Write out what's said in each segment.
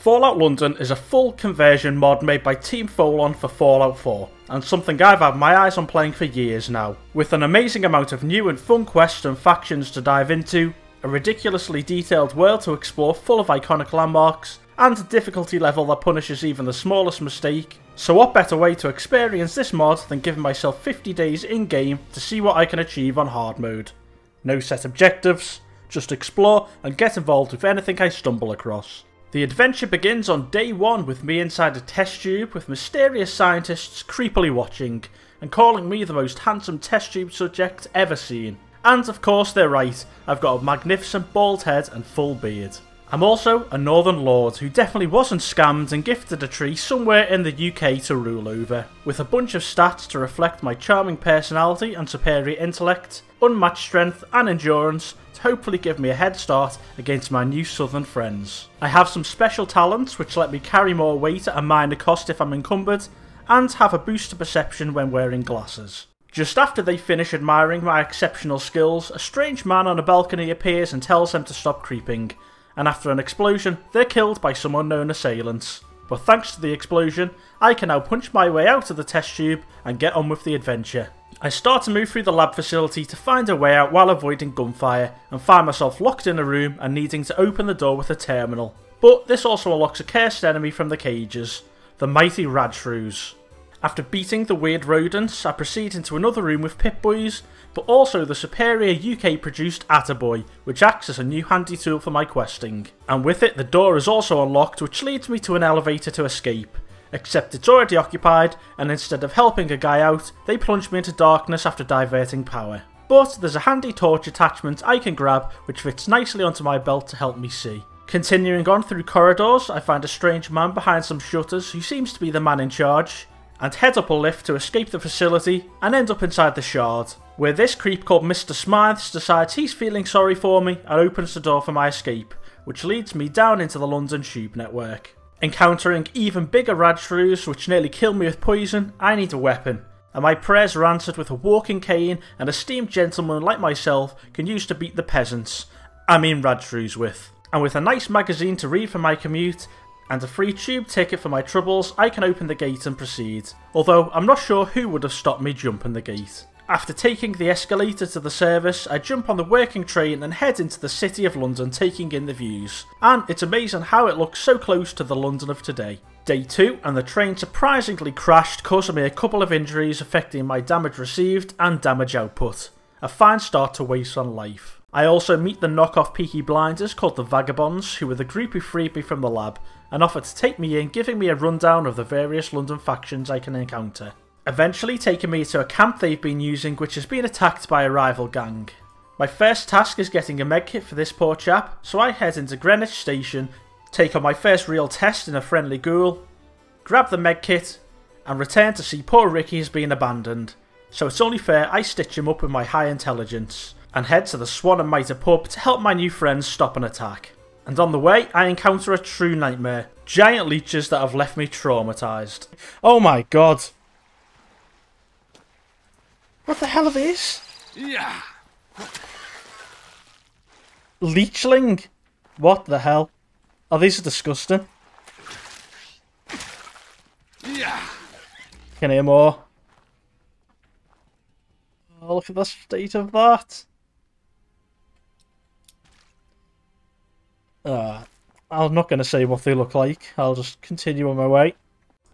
Fallout London is a full conversion mod made by Team Folon for Fallout 4, and something I've had my eyes on playing for years now. With an amazing amount of new and fun quests and factions to dive into, a ridiculously detailed world to explore full of iconic landmarks, and a difficulty level that punishes even the smallest mistake. So what better way to experience this mod than giving myself 50 days in-game to see what I can achieve on hard mode. No set objectives, just explore and get involved with anything I stumble across. The adventure begins on day one with me inside a test tube with mysterious scientists creepily watching and calling me the most handsome test tube subject ever seen. And of course they're right, I've got a magnificent bald head and full beard. I'm also a northern lord who definitely wasn't scammed and gifted a tree somewhere in the UK to rule over, with a bunch of stats to reflect my charming personality and superior intellect, unmatched strength and endurance, hopefully give me a head start against my new southern friends. I have some special talents which let me carry more weight at a minor cost if I'm encumbered, and have a boost to perception when wearing glasses. Just after they finish admiring my exceptional skills, a strange man on a balcony appears and tells them to stop creeping, and after an explosion they're killed by some unknown assailants. But thanks to the explosion, I can now punch my way out of the test tube and get on with the adventure. I start to move through the lab facility to find a way out while avoiding gunfire, and find myself locked in a room and needing to open the door with a terminal. But this also unlocks a cursed enemy from the cages, the mighty Radshrews. After beating the weird rodents, I proceed into another room with Pip-Boys, but also the superior UK produced Attaboy, which acts as a new handy tool for my questing. And with it the door is also unlocked, which leads me to an elevator to escape. Except it's already occupied, and instead of helping a guy out, they plunge me into darkness after diverting power. But there's a handy torch attachment I can grab which fits nicely onto my belt to help me see. Continuing on through corridors, I find a strange man behind some shutters who seems to be the man in charge, and head up a lift to escape the facility and end up inside the Shard, where this creep called Mr. Smythes decides he's feeling sorry for me and opens the door for my escape, which leads me down into the London Tube network. Encountering even bigger Radshrews which nearly kill me with poison, I need a weapon, and my prayers are answered with a walking cane an esteemed gentleman like myself can use to beat the peasants, I mean Radshrews with. And with a nice magazine to read for my commute, and a free tube ticket for my troubles, I can open the gate and proceed, although I'm not sure who would have stopped me jumping the gate. After taking the escalator to the service, I jump on the working train and head into the city of London, taking in the views, and it's amazing how it looks so close to the London of today. Day 2, and the train surprisingly crashed, causing me a couple of injuries affecting my damage received and damage output. A fine start to waste on life. I also meet the knockoff Peaky Blinders called the Vagabonds, who were the group who freed me from the lab, and offered to take me in, giving me a rundown of the various London factions I can encounter. Eventually taking me to a camp they've been using which has been attacked by a rival gang. My first task is getting a medkit for this poor chap, so I head into Greenwich Station, take on my first real test in a friendly ghoul, grab the medkit, and return to see poor Ricky has been abandoned, so it's only fair I stitch him up with my high intelligence, and head to the Swan and Mitre pub to help my new friends stop an attack. And on the way I encounter a true nightmare, giant leeches that have left me traumatised. Oh my god! What the hell are these? Yeah. Leechling? What the hell? Oh, these are disgusting. Yeah. Can hear more. Oh, look at the state of that. I'm not going to say what they look like. I'll just continue on my way.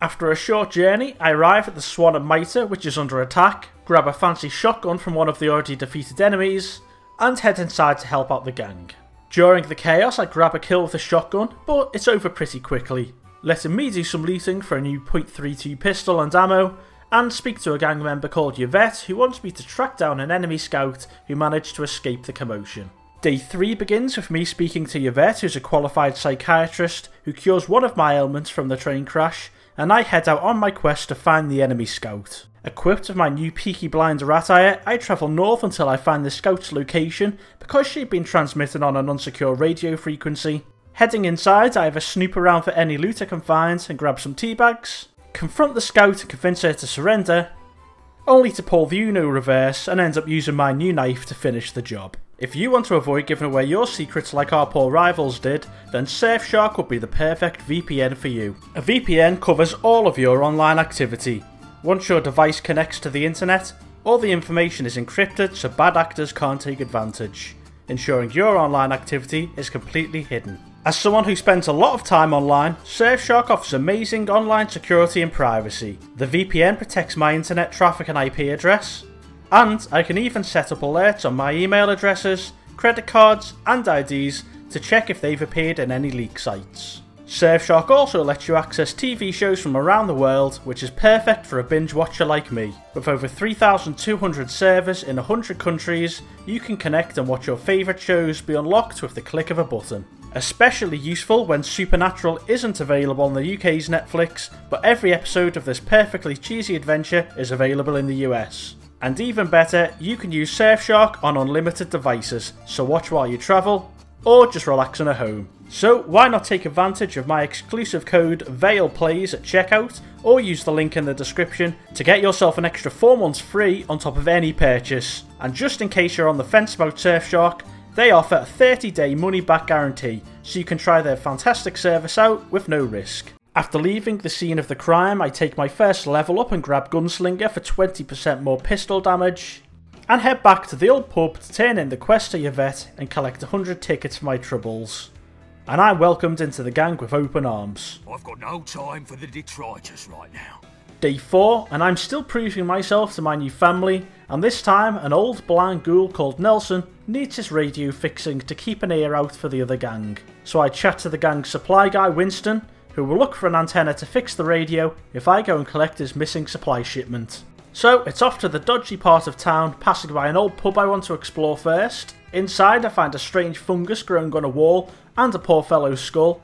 After a short journey, I arrive at the Swan and Mitre, which is under attack, grab a fancy shotgun from one of the already defeated enemies, and head inside to help out the gang. During the chaos, I grab a kill with a shotgun, but it's over pretty quickly, letting me do some looting for a new .32 pistol and ammo, and speak to a gang member called Yvette who wants me to track down an enemy scout who managed to escape the commotion. Day 3 begins with me speaking to Yvette, who's a qualified psychiatrist who cures one of my ailments from the train crash, and I head out on my quest to find the enemy scout. Equipped with my new Peaky Blinder attire, I travel north until I find the scout's location, because she'd been transmitting on an unsecure radio frequency. Heading inside, I have a snoop around for any loot I can find and grab some teabags, confront the scout and convince her to surrender, only to pull the Uno reverse and end up using my new knife to finish the job. If you want to avoid giving away your secrets like our poor rivals did, then Surfshark would be the perfect VPN for you. A VPN covers all of your online activity. Once your device connects to the internet, all the information is encrypted so bad actors can't take advantage, ensuring your online activity is completely hidden. As someone who spends a lot of time online, Surfshark offers amazing online security and privacy. The VPN protects my internet traffic and IP address, and I can even set up alerts on my email addresses, credit cards and IDs to check if they've appeared in any leak sites. Surfshark also lets you access TV shows from around the world, which is perfect for a binge watcher like me. With over 3,200 servers in 100 countries, you can connect and watch your favourite shows be unlocked with the click of a button. Especially useful when Supernatural isn't available on the UK's Netflix, but every episode of this perfectly cheesy adventure is available in the US. And even better, you can use Surfshark on unlimited devices, so watch while you travel, or just relaxing at home. So why not take advantage of my exclusive code VALEPLAYS at checkout, or use the link in the description to get yourself an extra 4 months free on top of any purchase. And just in case you're on the fence about Surfshark, they offer a 30-day money-back guarantee, so you can try their fantastic service out with no risk. After leaving the scene of the crime, I take my first level up and grab Gunslinger for 20% more pistol damage, and head back to the old pub to turn in the quest to Yvette and collect 100 tickets for my troubles. And I'm welcomed into the gang with open arms. I've got no time for the detritus right now. Day 4, and I'm still proving myself to my new family, and this time an old blind ghoul called Nelson needs his radio fixing to keep an ear out for the other gang. So I chat to the gang's supply guy Winston, who will look for an antenna to fix the radio if I go and collect his missing supply shipment. So it's off to the dodgy part of town, passing by an old pub I want to explore first. Inside I find a strange fungus growing on a wall and a poor fellow's skull.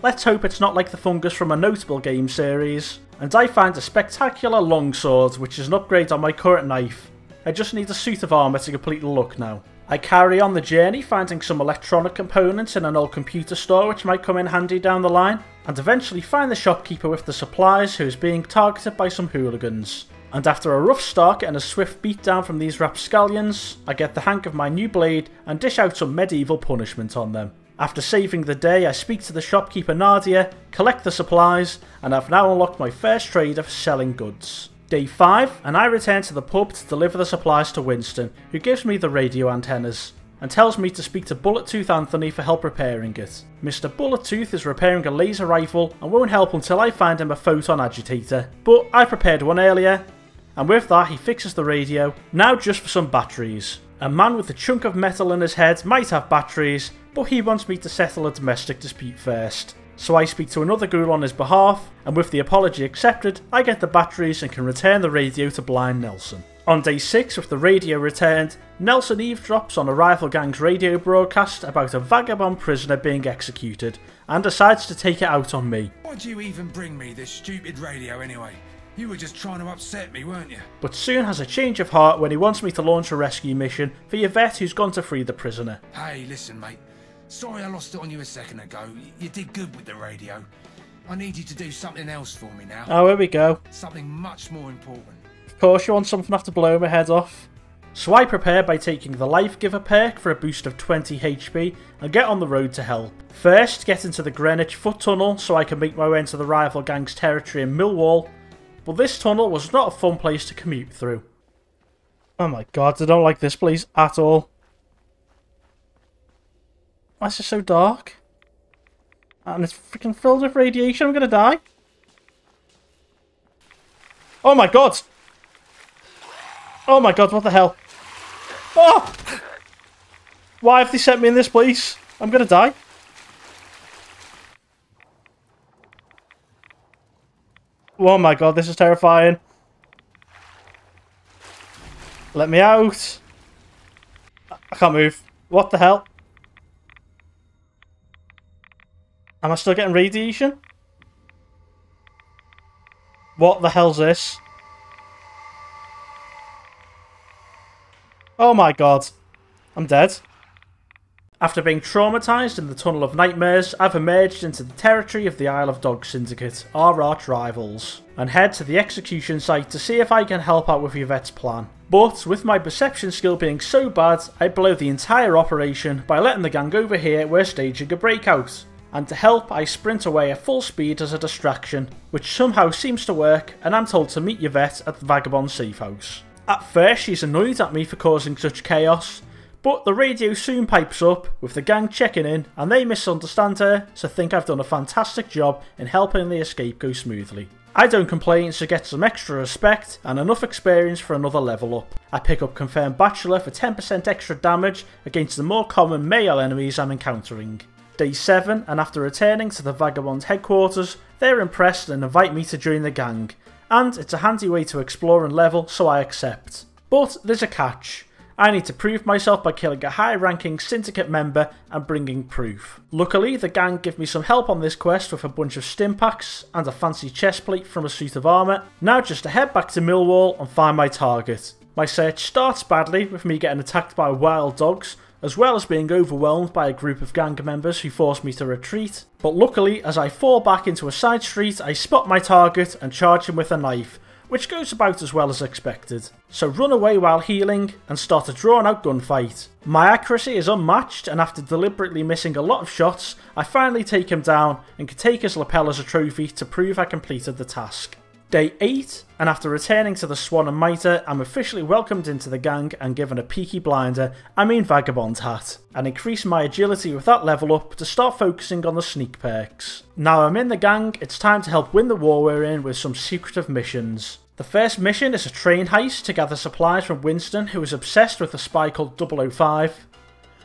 Let's hope it's not like the fungus from a notable game series. And I find a spectacular longsword, which is an upgrade on my current knife. I just need a suit of armour to complete the look now. I carry on the journey, finding some electronic components in an old computer store which might come in handy down the line, and eventually find the shopkeeper with the supplies who is being targeted by some hooligans. And after a rough start and a swift beatdown from these rapscallions, I get the hang of my new blade and dish out some medieval punishment on them. After saving the day, I speak to the shopkeeper Nadia, collect the supplies, and I've now unlocked my first trader for selling goods. Day 5, and I return to the pub to deliver the supplies to Winston, who gives me the radio antennas, and tells me to speak to Bullettooth Anthony for help repairing it. Mr. Bullettooth is repairing a laser rifle and won't help until I find him a photon agitator, but I prepared one earlier, and with that he fixes the radio, now just for some batteries. A man with a chunk of metal in his head might have batteries, but he wants me to settle a domestic dispute first. So I speak to another ghoul on his behalf, and with the apology accepted, I get the batteries and can return the radio to blind Nelson. On day 6, with the radio returned, Nelson eavesdrops on a rival gang's radio broadcast about a vagabond prisoner being executed, and decides to take it out on me. Why'd you even bring me this stupid radio anyway? You were just trying to upset me, weren't you? But soon has a change of heart when he wants me to launch a rescue mission for Yvette, who's gone to free the prisoner. Hey, listen mate. Sorry I lost it on you a second ago. You did good with the radio. I need you to do something else for me now. Oh, here we go. Something much more important. Of course you want something after blowing my head off. So I prepare by taking the Life Giver perk for a boost of 20 HP and get on the road to help. First, get into the Greenwich foot tunnel so I can make my way into the rival gang's territory in Millwall. But this tunnel was not a fun place to commute through. Oh my god, I don't like this place at all. Why is it so dark? And it's freaking filled with radiation, I'm gonna die. Oh my god! Oh my god, what the hell? Oh! Why have they sent me in this place? I'm gonna die. Oh my god, this is terrifying. Let me out. I can't move. What the hell? Am I still getting radiation? What the hell's this? Oh my god. I'm dead. After being traumatised in the Tunnel of Nightmares, I've emerged into the territory of the Isle of Dog Syndicate, our arch rivals, and head to the execution site to see if I can help out with Yvette's plan. But, with my perception skill being so bad, I blow the entire operation by letting the gang over here we're staging a breakout. And to help, I sprint away at full speed as a distraction, which somehow seems to work, and I'm told to meet Yvette at the Vagabond safehouse. At first she's annoyed at me for causing such chaos, but the radio soon pipes up, with the gang checking in, and they misunderstand her, so think I've done a fantastic job in helping the escape go smoothly. I don't complain, so get some extra respect, and enough experience for another level up. I pick up Confirmed Bachelor for 10% extra damage against the more common male enemies I'm encountering. Day 7, and after returning to the Vagabond headquarters, they're impressed and invite me to join the gang, and it's a handy way to explore and level, so I accept. But there's a catch. I need to prove myself by killing a high-ranking syndicate member and bringing proof. Luckily, the gang give me some help on this quest with a bunch of stimpaks and a fancy chestplate from a suit of armour. Now just to head back to Millwall and find my target. My search starts badly with me getting attacked by wild dogs, as well as being overwhelmed by a group of gang members who force me to retreat. But luckily, as I fall back into a side street, I spot my target and charge him with a knife, which goes about as well as expected. So run away while healing and start a drawn out gunfight. My accuracy is unmatched, and after deliberately missing a lot of shots, I finally take him down and can take his lapel as a trophy to prove I completed the task. Day 8, and after returning to the Swan and Mitre, I'm officially welcomed into the gang and given a Peaky Blinder, I mean Vagabond hat, and increase my agility with that level up to start focusing on the sneak perks. Now I'm in the gang, it's time to help win the war we're in with some secretive missions. The first mission is a train heist to gather supplies from Winston, who is obsessed with a spy called 005.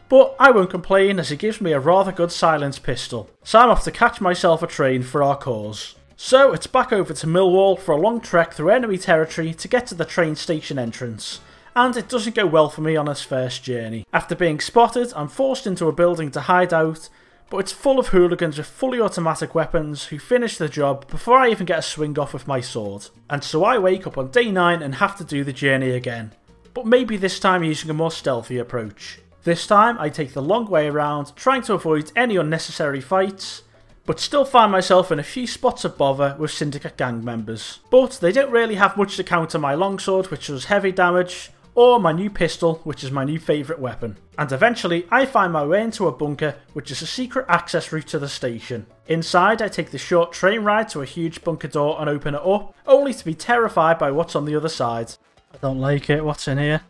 But I won't complain, as he gives me a rather good silenced pistol, so I'm off to catch myself a train for our cause. So it's back over to Millwall for a long trek through enemy territory to get to the train station entrance, and it doesn't go well for me on this first journey. After being spotted, I'm forced into a building to hide out, but it's full of hooligans with fully automatic weapons who finish the job before I even get a swing off with my sword. And so I wake up on day 9 and have to do the journey again, but maybe this time using a more stealthy approach. This time I take the long way around, trying to avoid any unnecessary fights, but still find myself in a few spots of bother with syndicate gang members. But they don't really have much to counter my longsword, which does heavy damage, or my new pistol, which is my new favourite weapon. And eventually I find my way into a bunker, which is a secret access route to the station. Inside I take the short train ride to a huge bunker door and open it up, only to be terrified by what's on the other side. I don't like it, what's in here?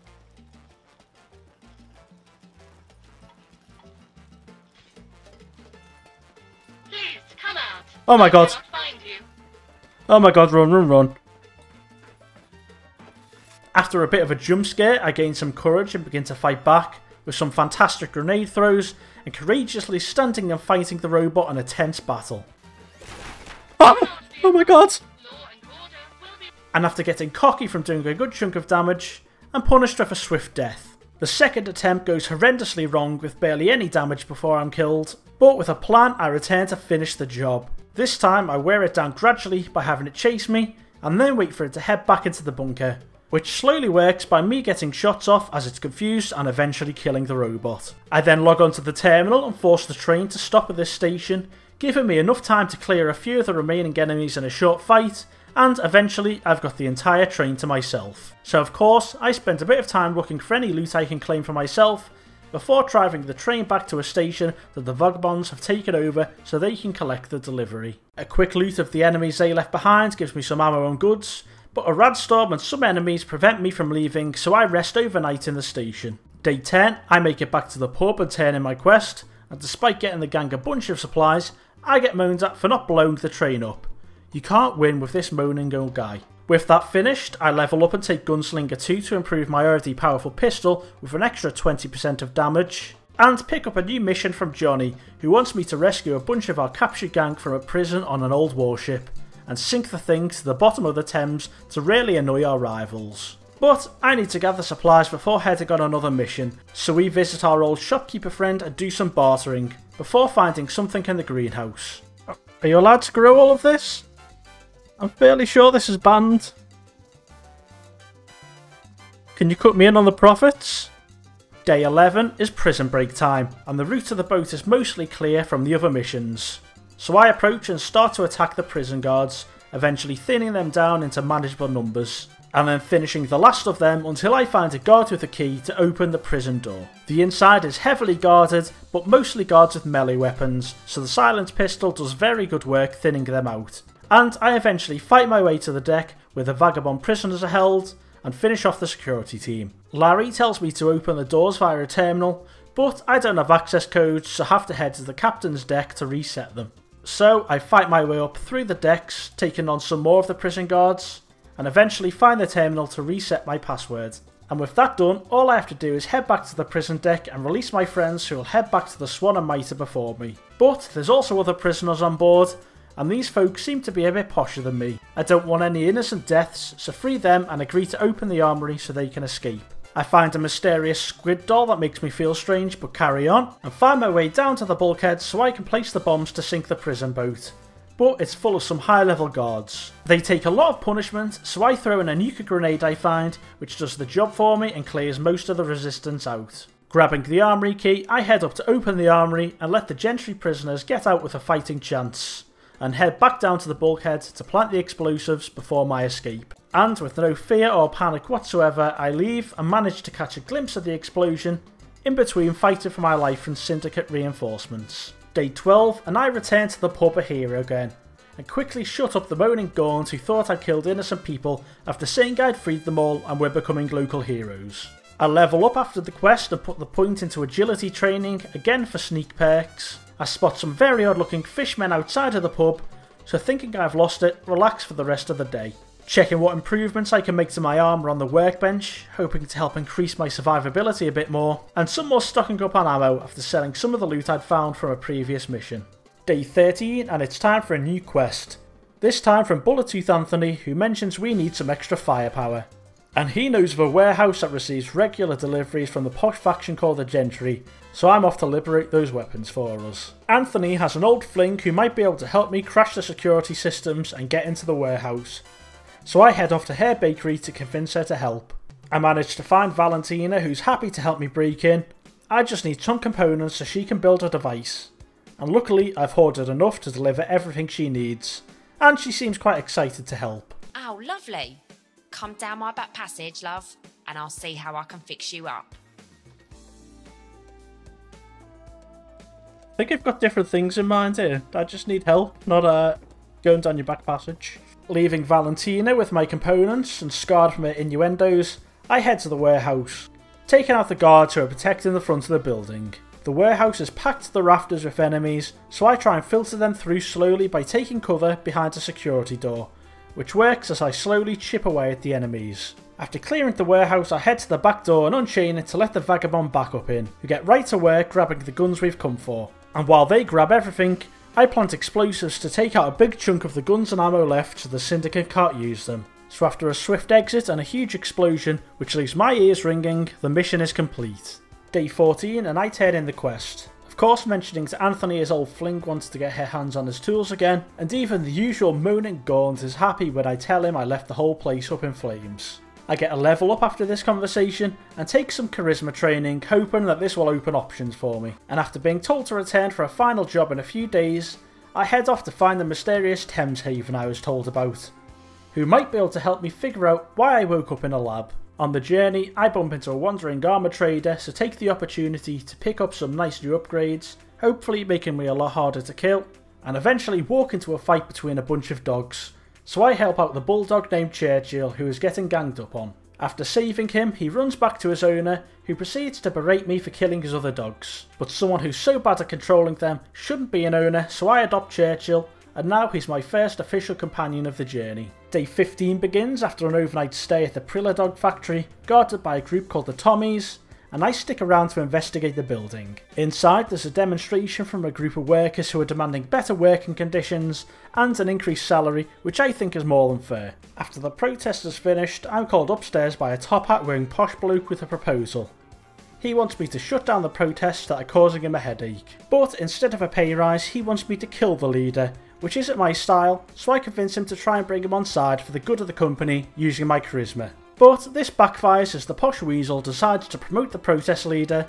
Oh my god. Oh my god, run, run, run. After a bit of a jump scare, I gain some courage and begin to fight back with some fantastic grenade throws and courageously standing and fighting the robot in a tense battle. Oh, oh my god. And after getting cocky from doing a good chunk of damage, I'm punished with a swift death. The second attempt goes horrendously wrong with barely any damage before I'm killed, but with a plan I return to finish the job. This time I wear it down gradually by having it chase me and then wait for it to head back into the bunker, which slowly works by me getting shots off as it's confused and eventually killing the robot. I then log onto the terminal and force the train to stop at this station, giving me enough time to clear a few of the remaining enemies in a short fight, and eventually I've got the entire train to myself. So of course I spent a bit of time looking for any loot I can claim for myself, before driving the train back to a station that the Vagabonds have taken over so they can collect the delivery. A quick loot of the enemies they left behind gives me some ammo and goods, but a radstorm and some enemies prevent me from leaving, so I rest overnight in the station. Day 10, I make it back to the pub and turn in my quest, and despite getting the gang a bunch of supplies, I get moaned at for not blowing the train up. You can't win with this moaning old guy. With that finished, I level up and take Gunslinger 2 to improve my already powerful pistol with an extra 20% of damage, and pick up a new mission from Johnny, who wants me to rescue a bunch of our captured gang from a prison on an old warship, and sink the thing to the bottom of the Thames to really annoy our rivals. But I need to gather supplies before heading on another mission, so we visit our old shopkeeper friend and do some bartering, before finding something in the greenhouse. Are you allowed to grow all of this? I'm fairly sure this is banned. Can you cut me in on the profits? Day 11 is prison break time, and the route of the boat is mostly clear from the other missions. So I approach and start to attack the prison guards, eventually thinning them down into manageable numbers, and then finishing the last of them until I find a guard with a key to open the prison door. The inside is heavily guarded, but mostly guards with melee weapons, so the silenced pistol does very good work thinning them out. And I eventually fight my way to the deck where the vagabond prisoners are held, and finish off the security team. Larry tells me to open the doors via a terminal, but I don't have access codes, so have to head to the captain's deck to reset them. So I fight my way up through the decks, taking on some more of the prison guards, and eventually find the terminal to reset my password. And with that done, all I have to do is head back to the prison deck and release my friends, who will head back to the Swan and Mitre before me. But there's also other prisoners on board, and these folks seem to be a bit posher than me. I don't want any innocent deaths, so free them and agree to open the armoury so they can escape. I find a mysterious squid doll that makes me feel strange, but carry on, and find my way down to the bulkhead so I can place the bombs to sink the prison boat. But it's full of some high level guards. They take a lot of punishment, so I throw in a nuka grenade I find, which does the job for me and clears most of the resistance out. Grabbing the armoury key, I head up to open the armoury and let the gentry prisoners get out with a fighting chance, and head back down to the bulkhead to plant the explosives before my escape. And with no fear or panic whatsoever, I leave and manage to catch a glimpse of the explosion in between fighting for my life from syndicate reinforcements. Day 12, and I return to the pub a hero again, and quickly shut up the moaning Gaunts who thought I'd killed innocent people after saying I'd freed them all and were becoming local heroes. I level up after the quest and put the point into agility training, again for sneak perks. I spot some very odd looking fishmen outside of the pub, so thinking I've lost it, relax for the rest of the day. Checking what improvements I can make to my armour on the workbench, hoping to help increase my survivability a bit more, and some more stocking up on ammo after selling some of the loot I'd found from a previous mission. Day 13, and it's time for a new quest. This time from Bullettooth Anthony, who mentions we need some extra firepower. And he knows of a warehouse that receives regular deliveries from the posh faction called the Gentry, so I'm off to liberate those weapons for us. Anthony has an old fling who might be able to help me crash the security systems and get into the warehouse, so I head off to her bakery to convince her to help. I manage to find Valentina, who's happy to help me break in. I just need some components so she can build a device, and luckily I've hoarded enough to deliver everything she needs, and she seems quite excited to help. Oh, lovely. Come down my back passage, love, and I'll see how I can fix you up. I think I've got different things in mind here. I just need help, not going down your back passage. Leaving Valentina with my components and scarred from her innuendos, I head to the warehouse, taking out the guards who are protecting the front of the building. The warehouse is packed to the rafters with enemies, so I try and filter them through slowly by taking cover behind a security door, which works as I slowly chip away at the enemies. After clearing the warehouse, I head to the back door and unchain it to let the vagabond back up in, who get right to work grabbing the guns we've come for. And while they grab everything, I plant explosives to take out a big chunk of the guns and ammo left so the syndicate can't use them. So after a swift exit and a huge explosion, which leaves my ears ringing, the mission is complete. Day 14, and I turn in the quest. Of course, mentioning to Anthony his old fling wants to get her hands on his tools again, and even the usual moaning Gaunt is happy when I tell him I left the whole place up in flames. I get a level up after this conversation and take some charisma training, hoping that this will open options for me. And after being told to return for a final job in a few days, I head off to find the mysterious Thames Haven I was told about, who might be able to help me figure out why I woke up in a lab. On the journey, I bump into a wandering armour trader, so take the opportunity to pick up some nice new upgrades, hopefully making me a lot harder to kill, and eventually walk into a fight between a bunch of dogs. So I help out the bulldog named Churchill, who is getting ganged up on. After saving him, he runs back to his owner, who proceeds to berate me for killing his other dogs. But someone who's so bad at controlling them shouldn't be an owner, so I adopt Churchill, and now he's my first official companion of the journey. Day 15 begins after an overnight stay at the Prilla Dog Factory, guarded by a group called the Tommies, and I stick around to investigate the building. Inside, there's a demonstration from a group of workers who are demanding better working conditions and an increased salary, which I think is more than fair. After the protest is finished, I'm called upstairs by a top hat wearing posh bloke with a proposal. He wants me to shut down the protests that are causing him a headache, but instead of a pay rise, he wants me to kill the leader, which isn't my style, so I convince him to try and bring him on side for the good of the company using my charisma. But this backfires as the posh weasel decides to promote the protest leader,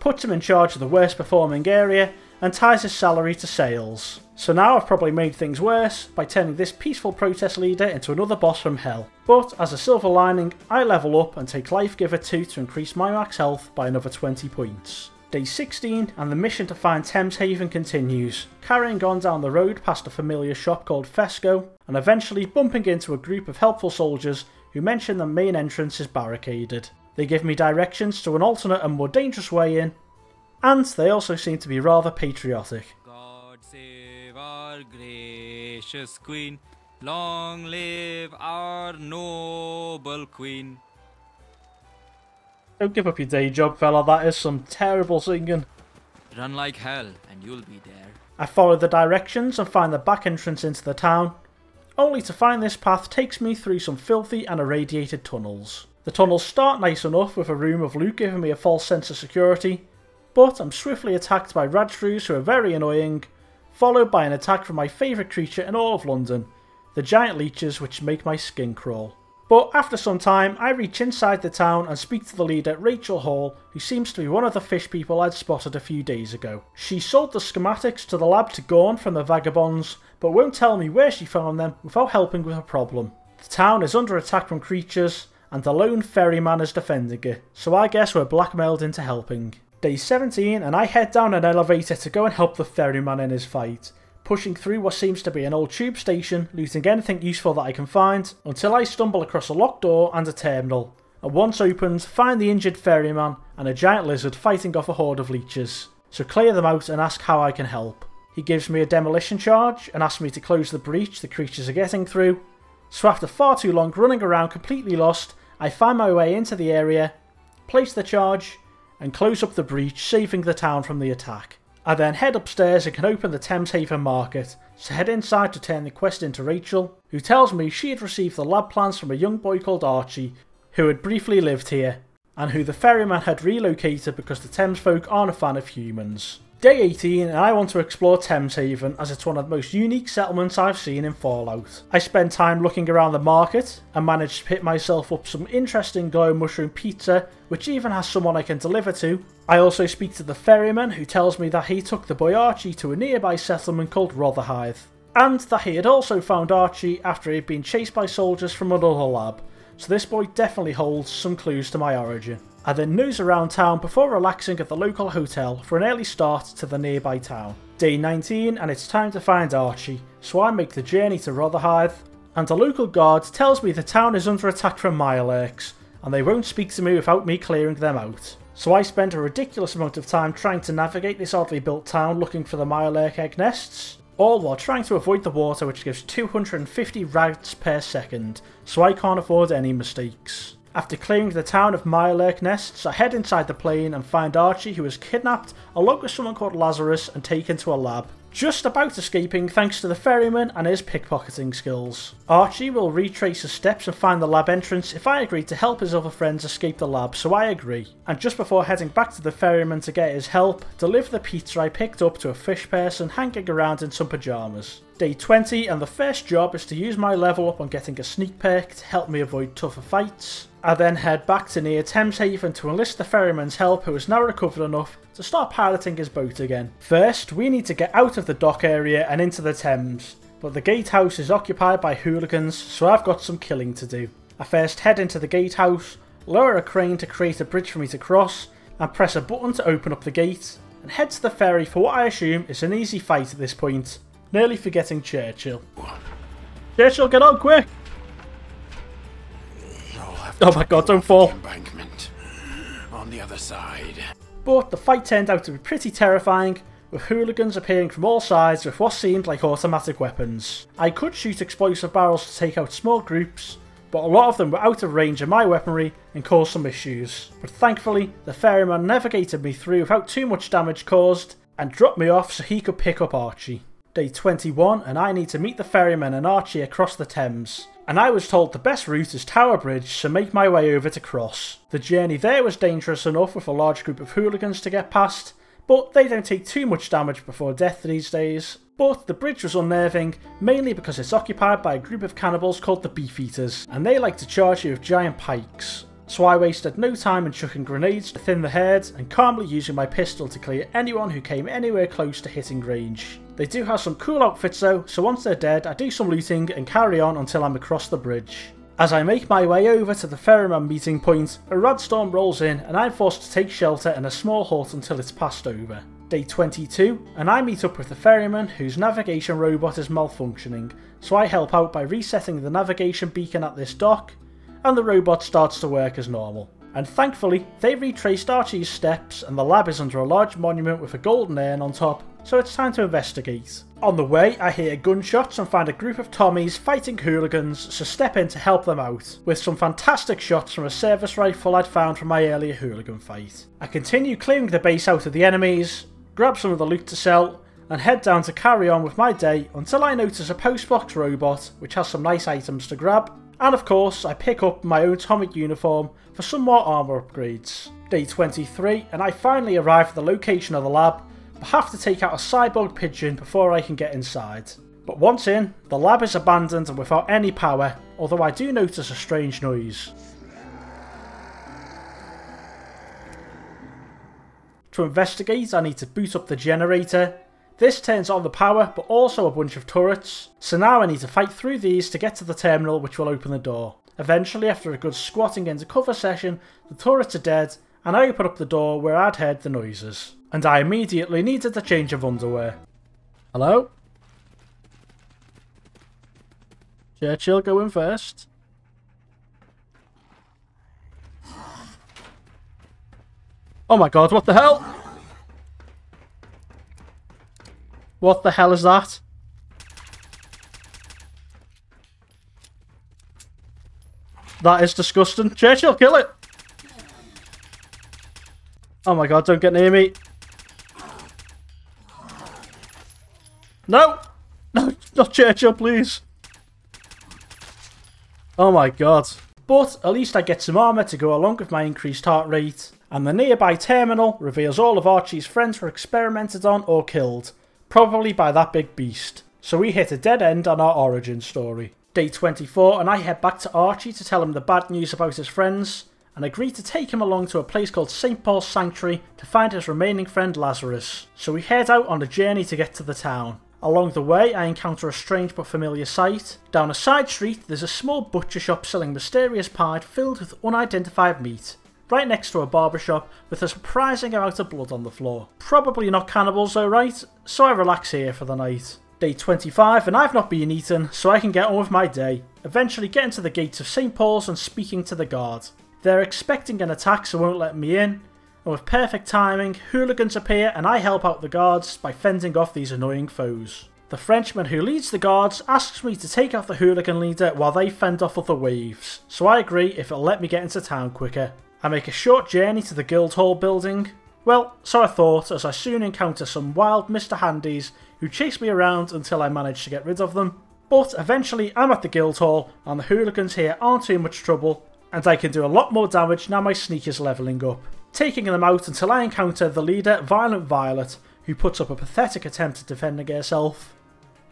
puts him in charge of the worst performing area, and ties his salary to sales. So now I've probably made things worse by turning this peaceful protest leader into another boss from hell. But as a silver lining, I level up and take Life Giver 2 to increase my max health by another 20 points. Day 16 and the mission to find Thames Haven continues, carrying on down the road past a familiar shop called Fesco, and eventually bumping into a group of helpful soldiers who mention the main entrance is barricaded. They give me directions to an alternate and more dangerous way in, and they also seem to be rather patriotic. God save our gracious Queen, long live our noble Queen. Don't give up your day job, fella, that is some terrible singing. Run like hell and you'll be there. I follow the directions and find the back entrance into the town, only to find this path takes me through some filthy and irradiated tunnels. The tunnels start nice enough with a room of Luke giving me a false sense of security, but I'm swiftly attacked by Radshrews who are very annoying, followed by an attack from my favourite creature in all of London, the giant leeches which make my skin crawl. But after some time I reach inside the town and speak to the leader Rachel Hall, who seems to be one of the fish people I'd spotted a few days ago. She sold the schematics to the lab to Gorn from the Vagabonds, but won't tell me where she found them without helping with her problem. The town is under attack from creatures and the lone ferryman is defending it, so I guess we're blackmailed into helping. Day 17 and I head down an elevator to go and help the ferryman in his fight, pushing through what seems to be an old tube station, looting anything useful that I can find, until I stumble across a locked door and a terminal, and once opened, find the injured ferryman and a giant lizard fighting off a horde of leeches, so clear them out and ask how I can help. He gives me a demolition charge and asks me to close the breach the creatures are getting through, so after far too long running around completely lost, I find my way into the area, place the charge, and close up the breach, saving the town from the attack. I then head upstairs and can open the Thames Haven market, so head inside to turn the quest into Rachel, who tells me she had received the lab plans from a young boy called Archie, who had briefly lived here, and who the ferryman had relocated because the Thames folk aren't a fan of humans. Day 18 and I want to explore Thames Haven as it's one of the most unique settlements I've seen in Fallout. I spend time looking around the market and manage to pick myself up some interesting glow mushroom pizza which even has someone I can deliver to. I also speak to the ferryman who tells me that he took the boy Archie to a nearby settlement called Rotherhithe, and that he had also found Archie after he had been chased by soldiers from another lab, so this boy definitely holds some clues to my origin. I then nose around town before relaxing at the local hotel for an early start to the nearby town. Day 19 and it's time to find Archie, so I make the journey to Rotherhithe, and a local guard tells me the town is under attack from Milerks, and they won't speak to me without me clearing them out. So I spend a ridiculous amount of time trying to navigate this oddly built town looking for the Milerk egg nests, all while trying to avoid the water which gives 250 rats per second, so I can't afford any mistakes. After clearing the town of Milerk nests, I head inside the plane and find Archie who was kidnapped along with someone called Lazarus and taken to a lab, just about escaping thanks to the ferryman and his pickpocketing skills. Archie will retrace his steps and find the lab entrance if I agree to help his other friends escape the lab, so I agree. And just before heading back to the ferryman to get his help, deliver the pizza I picked up to a fish person hanging around in some pyjamas. Day 20 and the first job is to use my level up on getting a sneak perk to help me avoid tougher fights. I then head back to near Thames Haven to enlist the ferryman's help who is now recovered enough to start piloting his boat again. First, we need to get out of the dock area and into the Thames, but the gatehouse is occupied by hooligans, so I've got some killing to do. I first head into the gatehouse, lower a crane to create a bridge for me to cross, and press a button to open up the gate, and head to the ferry for what I assume is an easy fight at this point, nearly forgetting Churchill. Churchill, get on quick! Oh my god, don't fall! Embankment on the other side. But the fight turned out to be pretty terrifying, with hooligans appearing from all sides with what seemed like automatic weapons. I could shoot explosive barrels to take out small groups, but a lot of them were out of range of my weaponry and caused some issues. But thankfully, the ferryman navigated me through without too much damage caused, and dropped me off so he could pick up Archie. Day 21 and I need to meet the ferryman and Archie across the Thames, and I was told the best route is Tower Bridge, so make my way over to cross. The journey there was dangerous enough with a large group of hooligans to get past, but they don't take too much damage before death these days, But the bridge was unnerving, mainly because it's occupied by a group of cannibals called the Beef Eaters, and they like to charge you with giant pikes. So I wasted no time in chucking grenades to thin the herd, and calmly using my pistol to clear anyone who came anywhere close to hitting range. They do have some cool outfits though, so once they're dead I do some looting and carry on until I'm across the bridge. As I make my way over to the ferryman meeting point, a radstorm rolls in and I'm forced to take shelter in a small hut until it's passed over. Day 22, and I meet up with the ferryman whose navigation robot is malfunctioning, so I help out by resetting the navigation beacon at this dock, and the robot starts to work as normal. And thankfully, they retraced Archie's steps and the lab is under a large monument with a golden urn on top, so it's time to investigate. On the way, I hear gunshots and find a group of Tommies fighting hooligans, so step in to help them out, with some fantastic shots from a service rifle I'd found from my earlier hooligan fight. I continue clearing the base out of the enemies, grab some of the loot to sell, and head down to carry on with my day until I notice a postbox robot, which has some nice items to grab, and of course I pick up my own Tommy uniform for some more armour upgrades. Day 23, and I finally arrive at the location of the lab, but have to take out a cyborg pigeon before I can get inside. But once in, the lab is abandoned and without any power, although I do notice a strange noise. To investigate, I need to boot up the generator. This turns on the power, but also a bunch of turrets, so now I need to fight through these to get to the terminal which will open the door. Eventually, after a good squatting into cover session, the turrets are dead, and I open up the door where I'd heard the noises. And I immediately needed a change of underwear. Hello? Churchill, go in first. Oh my god, what the hell? What the hell is that? That is disgusting. Churchill, kill it! Oh my god, don't get near me. No! No, not Churchill, please. Oh my god. But at least I get some armour to go along with my increased heart rate. And the nearby terminal reveals all of Archie's friends were experimented on or killed. Probably by that big beast. So we hit a dead end on our origin story. Day 24, and I head back to Archie to tell him the bad news about his friends, and agree to take him along to a place called St. Paul's Sanctuary to find his remaining friend Lazarus. So we head out on a journey to get to the town. Along the way, I encounter a strange but familiar sight. Down a side street, there's a small butcher shop selling mysterious pie filled with unidentified meat, right next to a barbershop with a surprising amount of blood on the floor. Probably not cannibals though, right? So I relax here for the night. Day 25, and I've not been eaten, so I can get on with my day, eventually getting to the gates of St. Paul's and speaking to the guard. They're expecting an attack so won't let me in, and with perfect timing, hooligans appear and I help out the guards by fending off these annoying foes. The Frenchman who leads the guards asks me to take out the hooligan leader while they fend off other waves, so I agree if it'll let me get into town quicker. I make a short journey to the Guildhall building, well, so I thought, as I soon encounter some wild Mr. Handys who chase me around until I manage to get rid of them. But eventually I'm at the Guildhall and the hooligans here aren't too much trouble, and I can do a lot more damage now my sneak is levelling up, taking them out until I encounter the leader Violent Violet, who puts up a pathetic attempt at defending herself.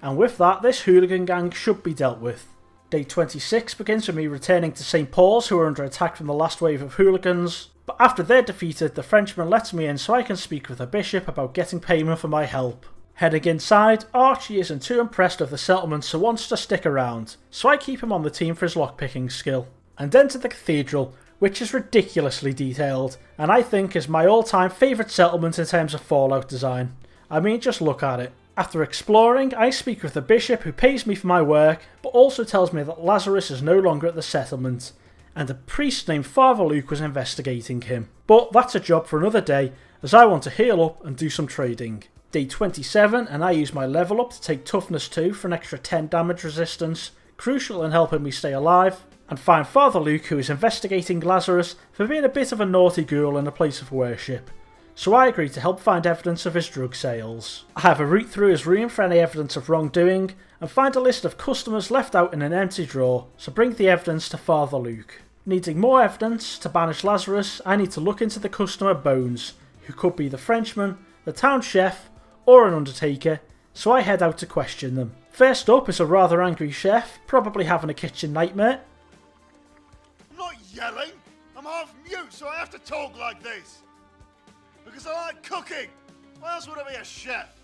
And with that, this hooligan gang should be dealt with. Day 26 begins with me returning to St. Paul's, who are under attack from the last wave of hooligans, but after they're defeated, the Frenchman lets me in so I can speak with the bishop about getting payment for my help. Heading inside, Archie isn't too impressed with the settlement so wants to stick around, so I keep him on the team for his lockpicking skill. And enter the cathedral, which is ridiculously detailed, and I think is my all-time favourite settlement in terms of Fallout design. I mean, just look at it. After exploring, I speak with the bishop who pays me for my work, but also tells me that Lazarus is no longer at the settlement, and a priest named Father Luke was investigating him. But that's a job for another day, as I want to heal up and do some trading. Day 27, and I use my level up to take Toughness 2 for an extra 10 damage resistance, crucial in helping me stay alive, and find Father Luke, who is investigating Lazarus for being a bit of a naughty ghoul in a place of worship. So I agree to help find evidence of his drug sales. I have a route through his room for any evidence of wrongdoing, and find a list of customers left out in an empty drawer, so bring the evidence to Father Luke. Needing more evidence to banish Lazarus, I need to look into the customer Bones, who could be the Frenchman, the town chef, or an undertaker, so I head out to question them. First up is a rather angry chef, probably having a kitchen nightmare. I'm not yelling, I'm half mute, so I have to talk like this. Because I like cooking, why else would I be a chef?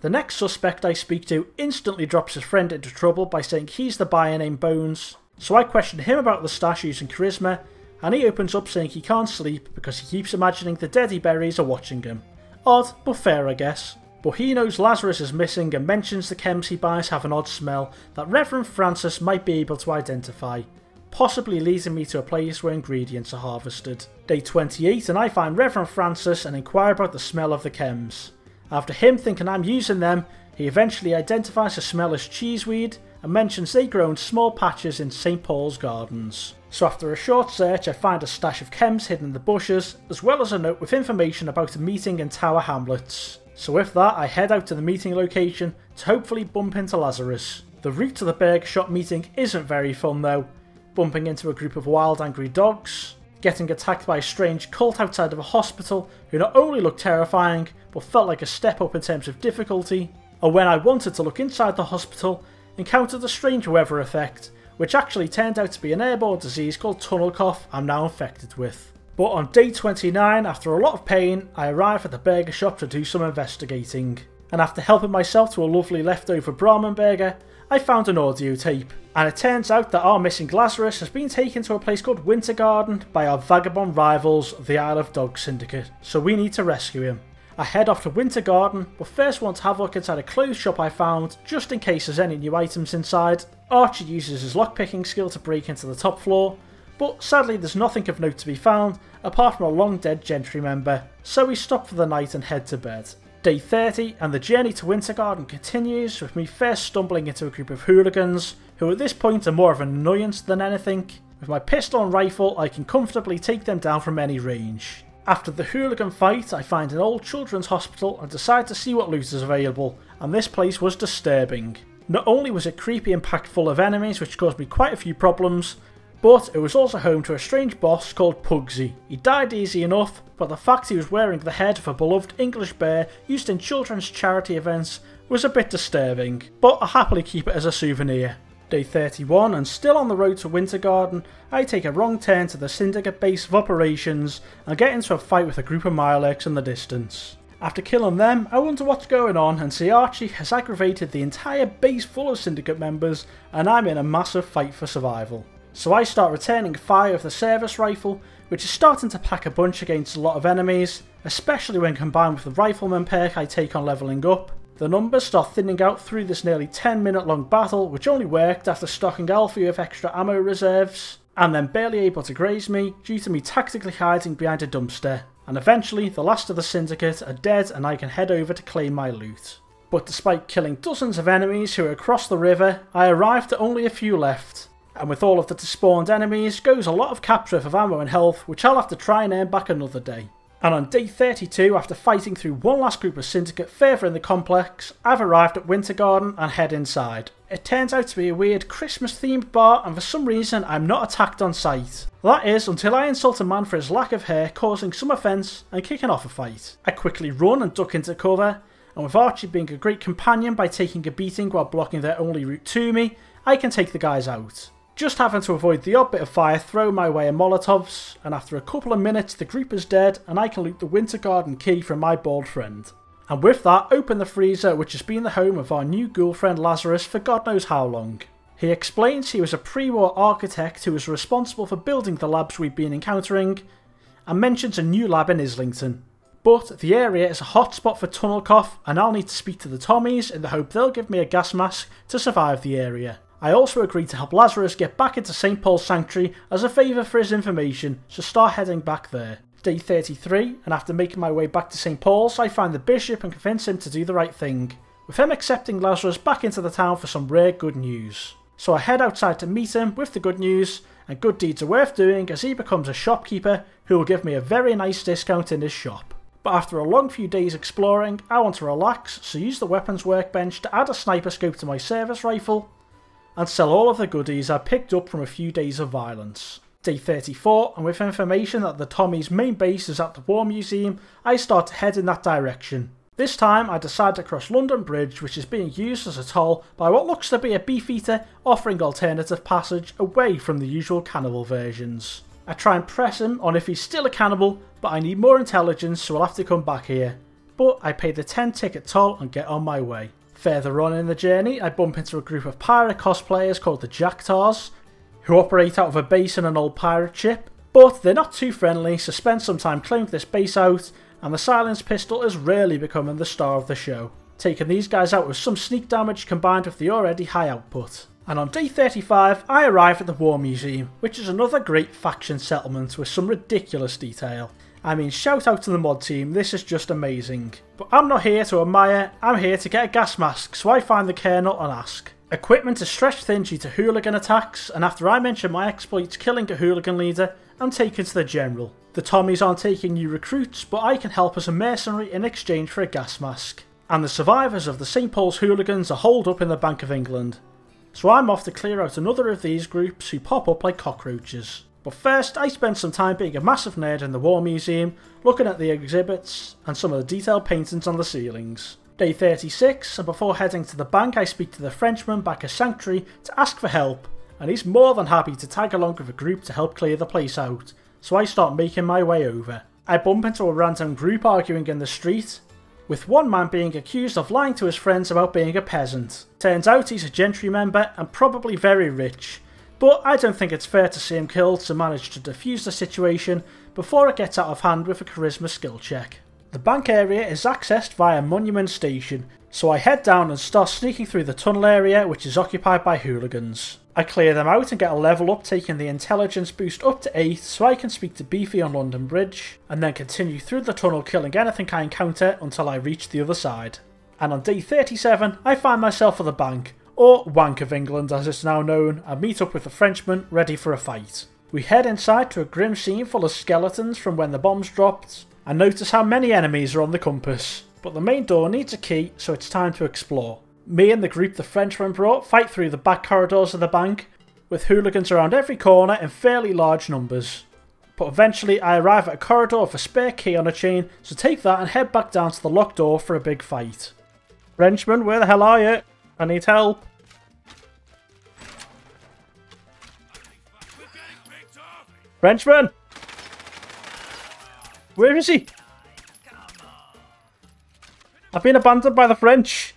The next suspect I speak to instantly drops his friend into trouble by saying he's the buyer named Bones. So I question him about the statues and charisma, and he opens up saying he can't sleep because he keeps imagining the dead he buries are watching him. Odd, but fair I guess. But he knows Lazarus is missing and mentions the chems he buys have an odd smell that Reverend Francis might be able to identify, possibly leading me to a place where ingredients are harvested. Day 28 and I find Reverend Francis and inquire about the smell of the chems. After him thinking I'm using them, he eventually identifies the smell as cheeseweed and mentions they grow in small patches in St. Paul's Gardens. So after a short search I find a stash of chems hidden in the bushes, as well as a note with information about a meeting in Tower Hamlets. So with that I head out to the meeting location to hopefully bump into Lazarus. The route to the burger shop meeting isn't very fun though, bumping into a group of wild angry dogs, getting attacked by a strange cult outside of a hospital who not only looked terrifying but felt like a step up in terms of difficulty, and when I wanted to look inside the hospital, encountered a strange weather effect, which actually turned out to be an airborne disease called tunnel cough I'm now infected with. But on day 29, after a lot of pain, I arrive at the burger shop to do some investigating. And after helping myself to a lovely leftover Brahman burger, I found an audio tape. And it turns out that our missing Lazarus has been taken to a place called Winter Garden by our vagabond rivals, the Isle of Dog Syndicate, so we need to rescue him. I head off to Winter Garden, but first want to have a look inside a clothes shop I found, just in case there's any new items inside. Archie uses his lockpicking skill to break into the top floor, but sadly there's nothing of note to be found, apart from a long dead gentry member, so we stop for the night and head to bed. Day 30, and the journey to Winter Garden continues, with me first stumbling into a group of hooligans, who at this point are more of an annoyance than anything. With my pistol and rifle, I can comfortably take them down from any range. After the hooligan fight, I find an old children's hospital and decide to see what loot is available, and this place was disturbing. Not only was it creepy and packed full of enemies, which caused me quite a few problems, but it was also home to a strange boss called Pugsy. He died easy enough, but the fact he was wearing the head of a beloved English bear used in children's charity events was a bit disturbing, but I happily keep it as a souvenir. Day 31, and still on the road to Winter Garden, I take a wrong turn to the Syndicate base of operations and get into a fight with a group of Milex in the distance. After killing them, I wonder what's going on and see Archie has aggravated the entire base full of Syndicate members and I'm in a massive fight for survival. So I start returning fire with the service rifle, which is starting to pack a bunch against a lot of enemies, especially when combined with the rifleman perk I take on levelling up. The numbers start thinning out through this nearly 10-minute long battle, which only worked after stocking Alfie with extra ammo reserves, and then barely able to graze me due to me tactically hiding behind a dumpster. And eventually, the last of the Syndicate are dead and I can head over to claim my loot. But despite killing dozens of enemies who are across the river, I arrived at only a few left. And with all of the despawned enemies goes a lot of capture of ammo and health, which I'll have to try and earn back another day. And on day 32, after fighting through one last group of Syndicate further in the complex, I've arrived at Winter Garden and head inside. It turns out to be a weird Christmas themed bar and for some reason I'm not attacked on sight. That is, until I insult a man for his lack of hair, causing some offence and kicking off a fight. I quickly run and duck into cover, and with Archie being a great companion by taking a beating while blocking their only route to me, I can take the guys out. Just having to avoid the odd bit of fire thrown my way in Molotovs, and after a couple of minutes the group is dead and I can loot the Winter Garden key from my bald friend. And with that open the freezer, which has been the home of our new ghoul friend Lazarus for God knows how long. He explains he was a pre-war architect who was responsible for building the labs we've been encountering, and mentions a new lab in Islington. But the area is a hotspot for tunnel cough and I'll need to speak to the Tommies in the hope they'll give me a gas mask to survive the area. I also agreed to help Lazarus get back into St. Paul's Sanctuary as a favour for his information, so start heading back there. Day 33, and after making my way back to St. Paul's, I find the Bishop and convince him to do the right thing, with him accepting Lazarus back into the town for some rare good news. So I head outside to meet him with the good news, and good deeds are worth doing as he becomes a shopkeeper who will give me a very nice discount in his shop. But after a long few days exploring, I want to relax, so use the weapons workbench to add a sniper scope to my service rifle, and sell all of the goodies I picked up from a few days of violence. Day 34, and with information that the Tommies' main base is at the War Museum, I start to head in that direction. This time I decide to cross London Bridge, which is being used as a toll by what looks to be a beef eater offering alternative passage away from the usual cannibal versions. I try and press him on if he's still a cannibal, but I need more intelligence, so I'll have to come back here. But I pay the 10 ticket toll and get on my way. Further on in the journey I bump into a group of pirate cosplayers called the Jaktars, who operate out of a base on an old pirate ship, but they're not too friendly, so spend some time clearing this base out, and the silenced pistol is really becoming the star of the show. Taking these guys out with some sneak damage combined with the already high output. And on day 35 I arrive at the War Museum, which is another great faction settlement with some ridiculous detail. I mean, shout out to the mod team, this is just amazing. But I'm not here to admire, I'm here to get a gas mask, so I find the colonel and ask. Equipment is stretched thin due to hooligan attacks, and after I mention my exploits killing a hooligan leader, I'm taken to the general. The Tommies aren't taking new recruits, but I can help as a mercenary in exchange for a gas mask. And the survivors of the St. Paul's hooligans are holed up in the Bank of England. So I'm off to clear out another of these groups who pop up like cockroaches. But first I spend some time being a massive nerd in the War Museum, looking at the exhibits and some of the detailed paintings on the ceilings. Day 36, and before heading to the bank I speak to the Frenchman back at Sanctuary to ask for help, and he's more than happy to tag along with a group to help clear the place out. So I start making my way over. I bump into a random group arguing in the street, with one man being accused of lying to his friends about being a peasant. Turns out he's a gentry member and probably very rich, but I don't think it's fair to see him killed, so manage to defuse the situation before it gets out of hand with a charisma skill check. The bank area is accessed via Monument Station, so I head down and start sneaking through the tunnel area, which is occupied by hooligans. I clear them out and get a level up, taking the intelligence boost up to 8 so I can speak to Beefy on London Bridge, and then continue through the tunnel killing anything I encounter until I reach the other side. And on day 37 I find myself at the bank, or Wank of England as it's now known, and meet up with a Frenchman ready for a fight. We head inside to a grim scene full of skeletons from when the bombs dropped, and notice how many enemies are on the compass. But the main door needs a key, so it's time to explore. Me and the group the Frenchman brought fight through the back corridors of the bank, with hooligans around every corner in fairly large numbers. But eventually I arrive at a corridor with a spare key on a chain, so take that and head back down to the locked door for a big fight. Frenchman, where the hell are you? I need help. Frenchman! Where is he? I've been abandoned by the French.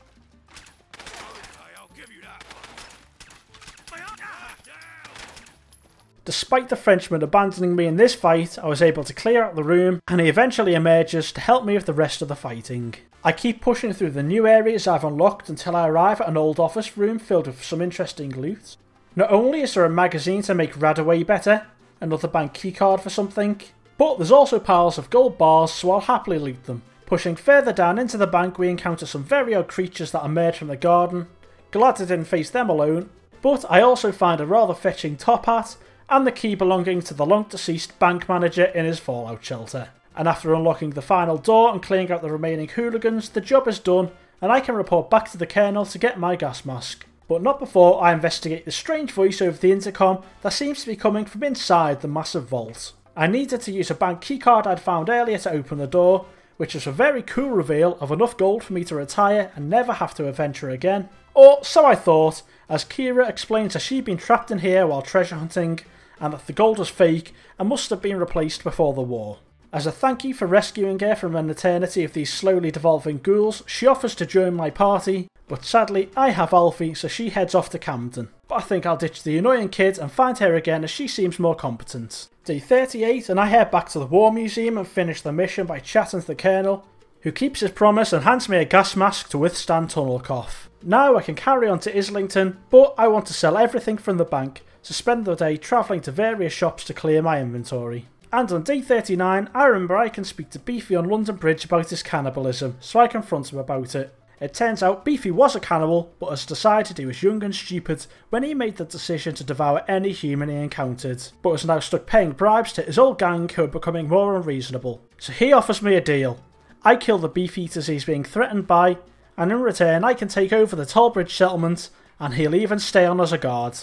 Despite the Frenchman abandoning me in this fight, I was able to clear out the room, and he eventually emerges to help me with the rest of the fighting. I keep pushing through the new areas I've unlocked until I arrive at an old office room filled with some interesting loot. Not only is there a magazine to make Radaway better, another bank keycard for something, but there's also piles of gold bars, so I'll happily loot them. Pushing further down into the bank we encounter some very odd creatures that emerge from the garden. Glad I didn't face them alone, but I also find a rather fetching top hat, and the key belonging to the long deceased bank manager in his fallout shelter. And after unlocking the final door and clearing out the remaining hooligans, the job is done and I can report back to the colonel to get my gas mask. But not before I investigate the strange voice over the intercom that seems to be coming from inside the massive vault. I needed to use a bank keycard I'd found earlier to open the door, which was a very cool reveal of enough gold for me to retire and never have to adventure again. Or so I thought, as Kira explains that she'd been trapped in here while treasure hunting, and that the gold was fake and must have been replaced before the war. As a thank you for rescuing her from an eternity of these slowly devolving ghouls, she offers to join my party, but sadly I have Alfie, so she heads off to Camden. But I think I'll ditch the annoying kid and find her again as she seems more competent. Day 38, and I head back to the War Museum and finish the mission by chatting to the colonel, who keeps his promise and hands me a gas mask to withstand tunnel cough. Now I can carry on to Islington, but I want to sell everything from the bank, so spend the day travelling to various shops to clear my inventory. And on day 39 I remember I can speak to Beefy on London Bridge about his cannibalism, so I confront him about it. It turns out Beefy was a cannibal, but has decided he was young and stupid when he made the decision to devour any human he encountered, but is now stuck paying bribes to his old gang who are becoming more unreasonable. So he offers me a deal. I kill the beef eaters he's being threatened by, and in return I can take over the Tower Bridge settlement, and he'll even stay on as a guard.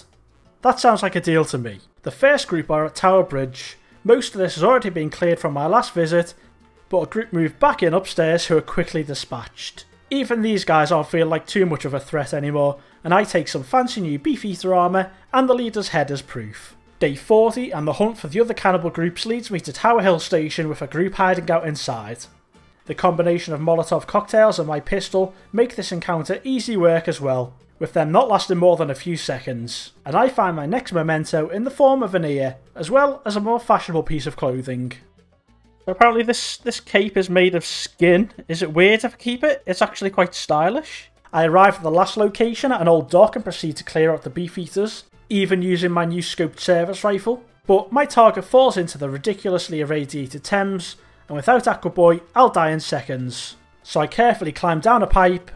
That sounds like a deal to me. The first group are at Tower Bridge. Most of this has already been cleared from my last visit, but a group move back in upstairs who are quickly dispatched. Even these guys aren't feeling like too much of a threat anymore, and I take some fancy new Beef Eater armour and the leader's head as proof. Day 40 and the hunt for the other cannibal groups leads me to Tower Hill Station with a group hiding out inside. The combination of Molotov cocktails and my pistol make this encounter easy work as well, with them not lasting more than a few seconds, and I find my next memento in the form of an ear, as well as a more fashionable piece of clothing. So apparently this cape is made of skin. Is it weird if I keep it? It's actually quite stylish. I arrive at the last location at an old dock and proceed to clear out the beef eaters, even using my new scoped service rifle, but my target falls into the ridiculously irradiated Thames, and without Aqua Boy, I'll die in seconds. So I carefully climb down a pipe,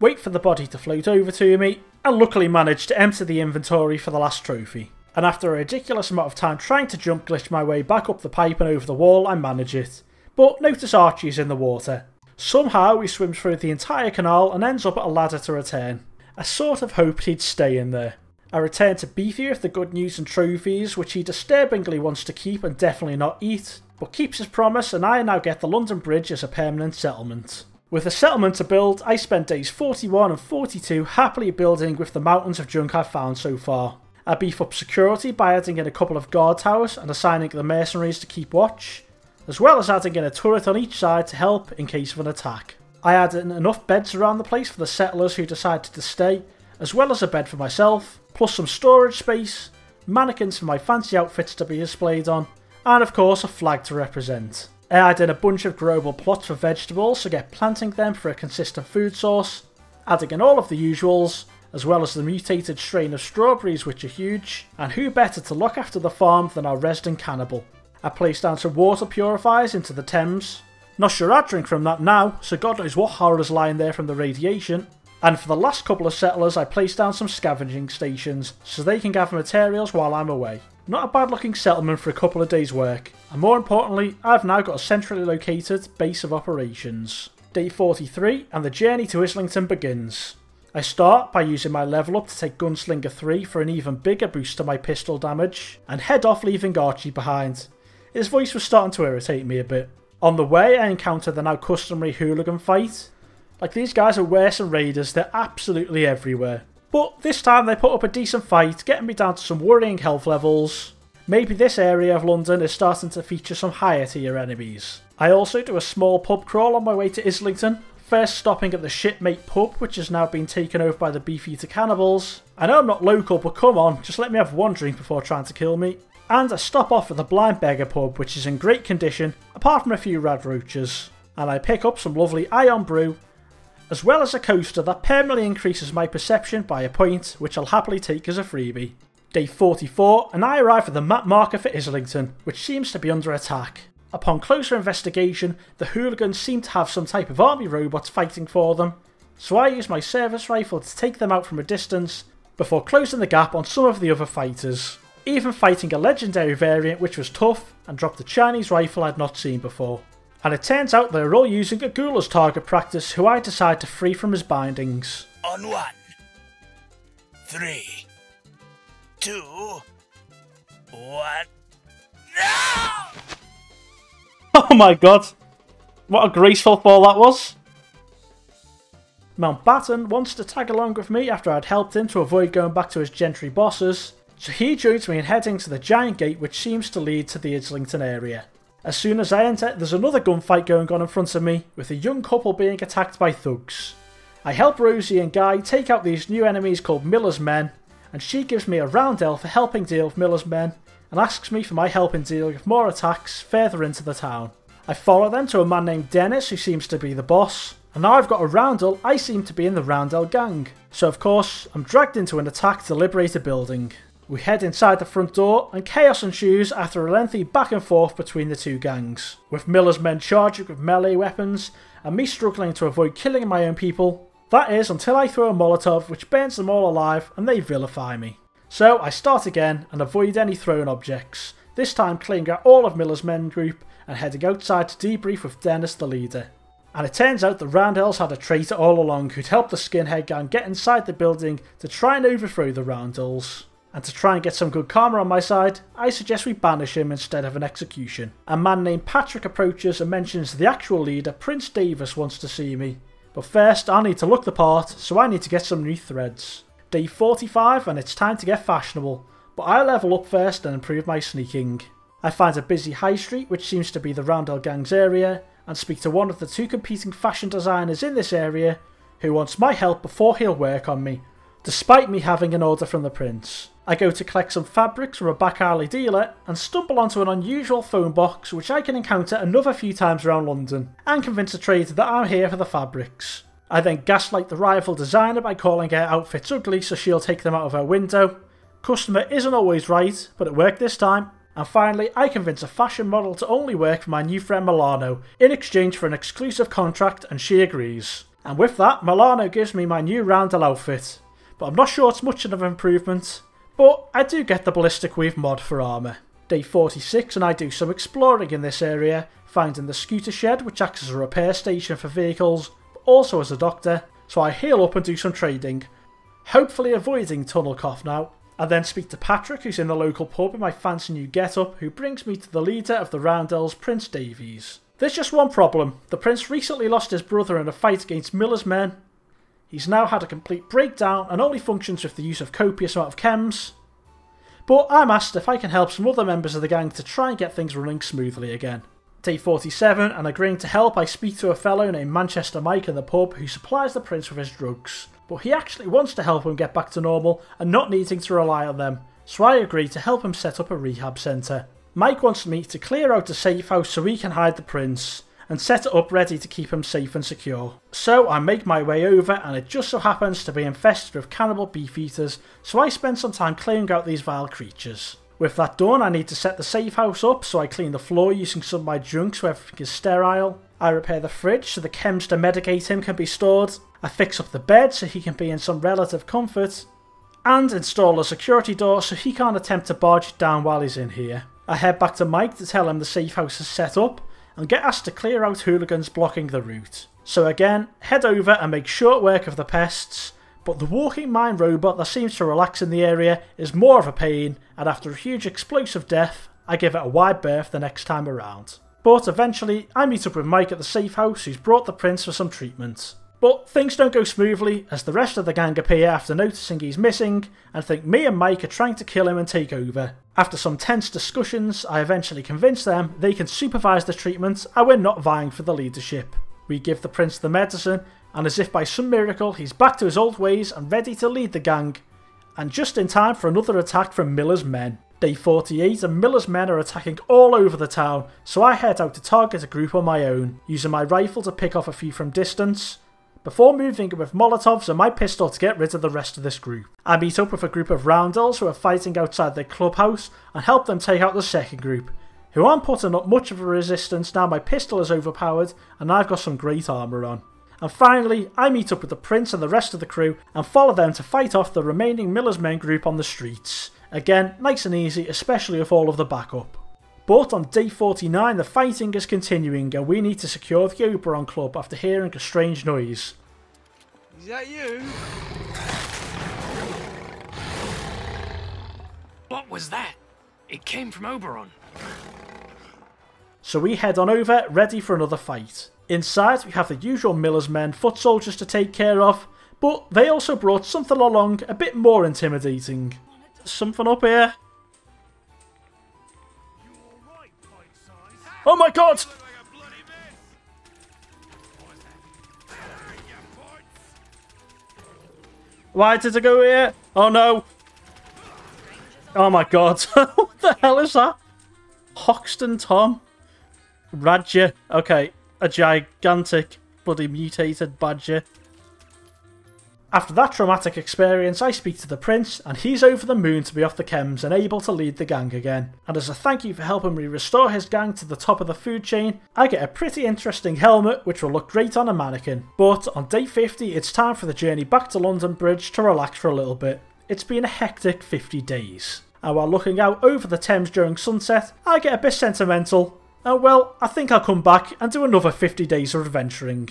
wait for the body to float over to me, and luckily manage to empty the inventory for the last trophy. And after a ridiculous amount of time trying to jump glitch my way back up the pipe and over the wall, I manage it. But notice Archie's in the water. Somehow he swims through the entire canal and ends up at a ladder to return. I sort of hoped he'd stay in there. I return to Beefy with the good news and trophies, which he disturbingly wants to keep and definitely not eat, but keeps his promise, and I now get the London Bridge as a permanent settlement. With a settlement to build, I spent days 41 and 42 happily building with the mountains of junk I've found so far. I beef up security by adding in a couple of guard towers and assigning the mercenaries to keep watch, as well as adding in a turret on each side to help in case of an attack. I add in enough beds around the place for the settlers who decided to stay, as well as a bed for myself, plus some storage space, mannequins for my fancy outfits to be displayed on, and of course a flag to represent. I add in a bunch of growable plots for vegetables to get planting them for a consistent food source, adding in all of the usuals, as well as the mutated strain of strawberries which are huge, and who better to look after the farm than our resident cannibal. I place down some water purifiers into the Thames, not sure I'd drink from that now, so God knows what horrors lying there from the radiation, and for the last couple of settlers I place down some scavenging stations so they can gather materials while I'm away. Not a bad looking settlement for a couple of days work, and more importantly, I've now got a centrally located base of operations. Day 43 and the journey to Islington begins. I start by using my level up to take Gunslinger 3 for an even bigger boost to my pistol damage, and head off leaving Archie behind. His voice was starting to irritate me a bit. On the way I encounter the now customary hooligan fight. Like, these guys are worse than raiders, they're absolutely everywhere. But this time they put up a decent fight, getting me down to some worrying health levels. Maybe this area of London is starting to feature some higher tier enemies. I also do a small pub crawl on my way to Islington, first stopping at the Shipmate pub, which has now been taken over by the Beefeater cannibals. I know I'm not local, but come on, just let me have one drink before trying to kill me. And I stop off at the Blind Beggar pub, which is in great condition, apart from a few rad roaches. And I pick up some lovely Ion Brew, as well as a coaster that permanently increases my perception by a point, which I'll happily take as a freebie. Day 44, and I arrive at the map marker for Islington, which seems to be under attack. Upon closer investigation, the hooligans seem to have some type of army robots fighting for them, so I use my service rifle to take them out from a distance, before closing the gap on some of the other fighters. Even fighting a legendary variant which was tough, and dropped a Chinese rifle I'd not seen before. And it turns out they're all using a ghoul as target practice, who I decide to free from his bindings. On 1, 3, 2, 1. No! Oh my god! What a graceful fall that was! Mountbatten wants to tag along with me after I'd helped him to avoid going back to his gentry bosses, so he joins me in heading to the giant gate which seems to lead to the Islington area. As soon as I enter, there's another gunfight going on in front of me, with a young couple being attacked by thugs. I help Rosie and Guy take out these new enemies called Miller's Men, and she gives me a roundel for helping deal with Miller's Men, and asks me for my help in dealing with more attacks further into the town. I follow them to a man named Dennis, who seems to be the boss, and now I've got a roundel, I seem to be in the roundel gang. So of course, I'm dragged into an attack to liberate a building. We head inside the front door, and chaos ensues after a lengthy back and forth between the two gangs, with Miller's Men charging with melee weapons, and me struggling to avoid killing my own people. That is, until I throw a Molotov which burns them all alive, and they vilify me. So I start again, and avoid any thrown objects, this time clearing out all of Miller's Men group, and heading outside to debrief with Dennis the leader. And it turns out the Roundels had a traitor all along who'd helped the skinhead gang get inside the building to try and overthrow the Roundels. And to try and get some good karma on my side, I suggest we banish him instead of an execution. A man named Patrick approaches and mentions the actual leader, Prince Davis, wants to see me. But first, I need to look the part, so I need to get some new threads. Day 45 and it's time to get fashionable, but I level up first and improve my sneaking. I find a busy high street, which seems to be the Roundel Gang's area, and speak to one of the two competing fashion designers in this area, who wants my help before he'll work on me, despite me having an order from the prince. I go to collect some fabrics from a back alley dealer and stumble onto an unusual phone box which I can encounter another few times around London and convince the trader that I'm here for the fabrics. I then gaslight the rival designer by calling her outfits ugly so she'll take them out of her window. Customer isn't always right, but it worked this time. And finally, I convince a fashion model to only work for my new friend Milano in exchange for an exclusive contract, and she agrees. And with that, Milano gives me my new roundel outfit. But I'm not sure it's much of an improvement, but I do get the ballistic weave mod for armour. Day 46 and I do some exploring in this area, finding the scooter shed which acts as a repair station for vehicles, but also as a doctor, so I heal up and do some trading, hopefully avoiding tunnel cough now. I then speak to Patrick, who's in the local pub in my fancy new get-up, who brings me to the leader of the Roundels, Prince Davies. There's just one problem. The prince recently lost his brother in a fight against Miller's Men. He's now had a complete breakdown and only functions with the use of copious amount of chems. But I'm asked if I can help some other members of the gang to try and get things running smoothly again. Day 47, and agreeing to help, I speak to a fellow named Manchester Mike in the pub who supplies the prince with his drugs. But he actually wants to help him get back to normal and not needing to rely on them, so I agree to help him set up a rehab centre. Mike wants me to clear out a safe house so we can hide the prince, and set it up ready to keep him safe and secure. So I make my way over, and it just so happens to be infested with cannibal beef eaters, so I spend some time clearing out these vile creatures. With that done, I need to set the safe house up, so I clean the floor using some of my junk so everything is sterile. I repair the fridge so the chems to medicate him can be stored. I fix up the bed so he can be in some relative comfort, and install a security door so he can't attempt to barge it down while he's in here. I head back to Mike to tell him the safe house is set up, and get asked to clear out hooligans blocking the route. So again, head over and make short work of the pests, but the walking mine robot that seems to relax in the area is more of a pain, and after a huge explosive death, I give it a wide berth the next time around. But eventually, I meet up with Mike at the safe house, who's brought the prince for some treatment. But things don't go smoothly, as the rest of the gang appear after noticing he's missing, and think me and Mike are trying to kill him and take over. After some tense discussions, I eventually convince them they can supervise the treatment and we're not vying for the leadership. We give the prince the medicine, and as if by some miracle, he's back to his old ways and ready to lead the gang. And just in time for another attack from Miller's Men. Day 48 and Miller's Men are attacking all over the town, so I head out to target a group on my own, using my rifle to pick off a few from distance, before moving with Molotovs and my pistol to get rid of the rest of this group. I meet up with a group of Roundels who are fighting outside their clubhouse and help them take out the second group, who aren't putting up much of a resistance now my pistol is overpowered and I've got some great armour on. And finally, I meet up with the prince and the rest of the crew and follow them to fight off the remaining Miller's Men group on the streets. Again, nice and easy, especially with all of the backup. But on day 49 the fighting is continuing and we need to secure the Oberon Club after hearing a strange noise. Is that you? What was that? It came from Oberon. So we head on over, ready for another fight. Inside we have the usual Miller's Men foot soldiers to take care of, but they also brought something along a bit more intimidating. Something up here? Oh my god! Why did I go here? Oh no! Oh my god! What the hell is that? Hoxton Tom? Radger. Okay. A gigantic, bloody mutated badger. After that traumatic experience, I speak to the prince, and he's over the moon to be off the chems and able to lead the gang again. And as a thank you for helping me restore his gang to the top of the food chain, I get a pretty interesting helmet which will look great on a mannequin. But on day 50, it's time for the journey back to London Bridge to relax for a little bit. It's been a hectic 50 days. And while looking out over the Thames during sunset, I get a bit sentimental. And well, I think I'll come back and do another 50 days of adventuring.